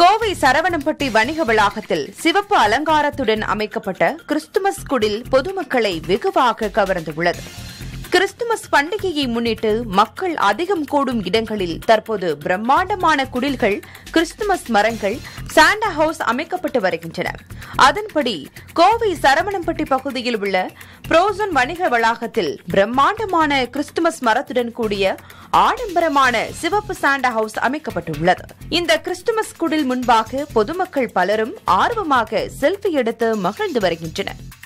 கோவை சரவணம்பட்டி வணிக வளாகத்தில் சிவப்பு அலங்காரத்துடன் அமைக்கப்பட்ட கிறிஸ்துமஸ் குடில் பொதுமக்களை வெகுவாக கவர்ந்துள்ளது. கிறிஸ்துமஸ் பண்டிகையை முன்னிட்டு மக்கள் அதிகம் கூடும் இடங்களில் தற்போது பிரம்மாண்டமான குடில்கள், கிறிஸ்துமஸ் மரங்கள், சாண்டா ஹவுஸ் அமைக்கப்பட்டு வருகின்றன. அதன்படி கோவை சரவணம்பட்டி பகுதியில் உள்ள புரோசன் வணிக வளாகத்தில் பிரம்மாண்டமான கிறிஸ்துமஸ் மரத்துடன் கூடிய ஆடம்பரமான சிவப்பு சாண்டா ஹவுஸ் அமைக்கப்பட்டுள்ளது. இந்த கிறிஸ்துமஸ் குடில் முன்பாக பொதுமக்கள் பலரும் ஆர்வமாக செல்ஃபி எடுத்து மகிழ்ந்து வருகின்றனர்.